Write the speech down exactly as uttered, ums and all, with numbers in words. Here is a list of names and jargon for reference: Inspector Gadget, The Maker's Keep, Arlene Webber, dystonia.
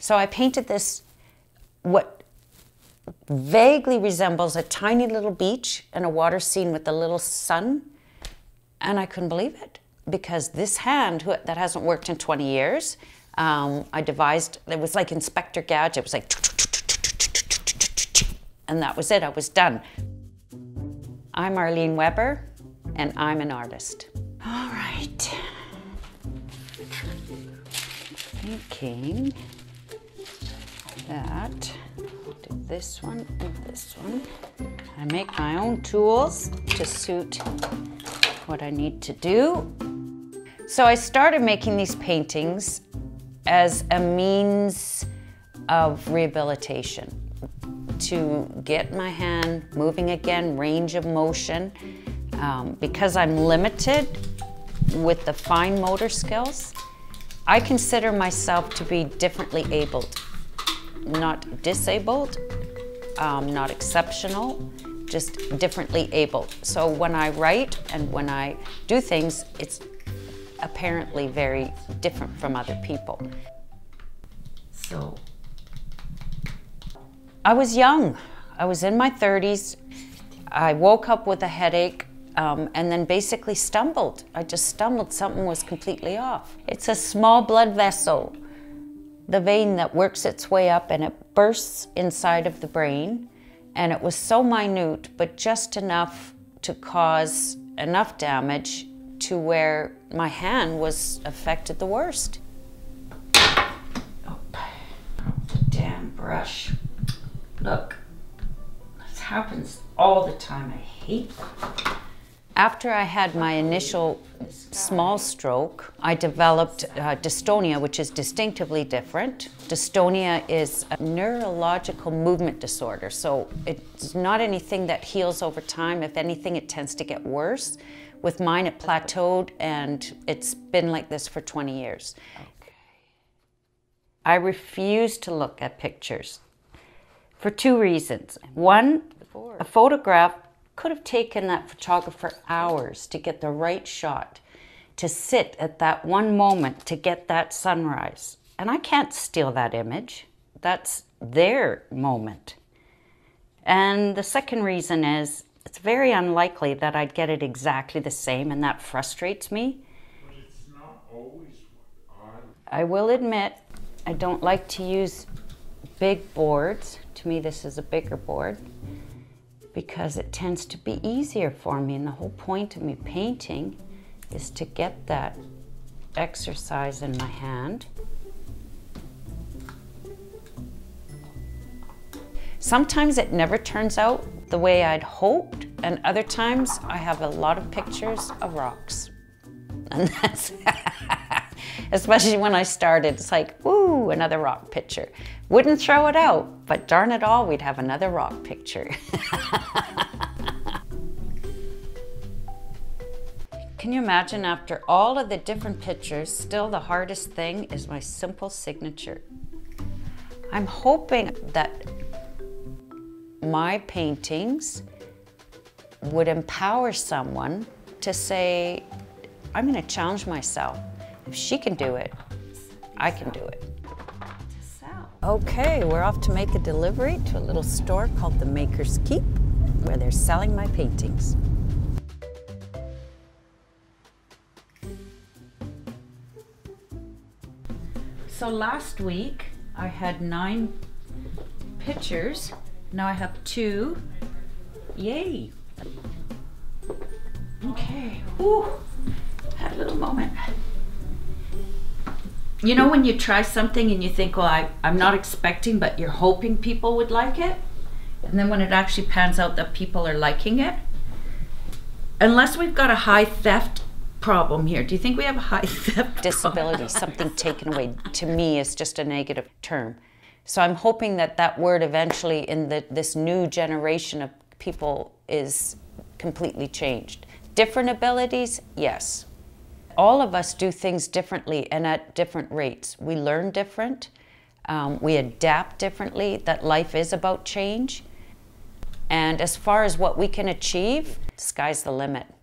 So I painted this, what vaguely resembles a tiny little beach and a water scene with a little sun, and I couldn't believe it, because this hand, who, that hasn't worked in twenty years, um, I devised, it was like Inspector Gadget, it was like, and that was it, I was done. I'm Arlene Webber, and I'm an artist. All right. Thinking that, do this one and this one. I make my own tools to suit what I need to do. So I started making these paintings as a means of rehabilitation, to get my hand moving again, range of motion. Um, because I'm limited with the fine motor skills, I consider myself to be differently abled. Not disabled, um, not exceptional, just differently able. So when I write and when I do things, it's apparently very different from other people. So I was young. I was in my thirties. I woke up with a headache um, and then basically stumbled. I just stumbled. Something was completely off. It's a small blood vessel, the vein that works its way up, and it bursts inside of the brain. And it was so minute, but just enough to cause enough damage to where my hand was affected the worst. Oh, the damn brush. Look, this happens all the time. I hate it. After I had my initial small stroke, I developed uh, dystonia, which is distinctively different. Dystonia is a neurological movement disorder, so it's not anything that heals over time. If anything, it tends to get worse. With mine, it plateaued, and it's been like this for twenty years. Okay. I refuse to look at pictures for two reasons. One, a photograph could have taken that photographer hours to get the right shot, to sit at that one moment, to get that sunrise. And I can't steal that image. That's their moment. And the second reason is, it's very unlikely that I'd get it exactly the same, and that frustrates me. But it's not always what I... I will admit, I don't like to use big boards. To me, this is a bigger board, because it tends to be easier for me. And the whole point of me painting is to get that exercise in my hand. Sometimes it never turns out the way I'd hoped, and other times I have a lot of pictures of rocks. And that's, especially when I started, it's like, ooh, another rock picture. Wouldn't throw it out, but darn it all, we'd have another rock picture. Can you imagine, after all of the different pictures, still the hardest thing is my simple signature. I'm hoping that my paintings would empower someone to say, I'm gonna challenge myself. If she can do it, I can do it. Okay, we're off to make a delivery to a little store called The Maker's Keep, where they're selling my paintings. So last week, I had nine pictures. Now I have two. Yay! Okay, ooh, had a little moment. You know when you try something and you think, well, I, I'm not expecting, but you're hoping people would like it? And then when it actually pans out that people are liking it? Unless we've got a high theft problem here. Do you think we have a high theft disability, something taken away, to me is just a negative term. So I'm hoping that that word eventually in the, this new generation of people is completely changed. Different abilities, yes. All of us do things differently and at different rates. We learn different, um, we adapt differently, that life is about change. And as far as what we can achieve, sky's the limit.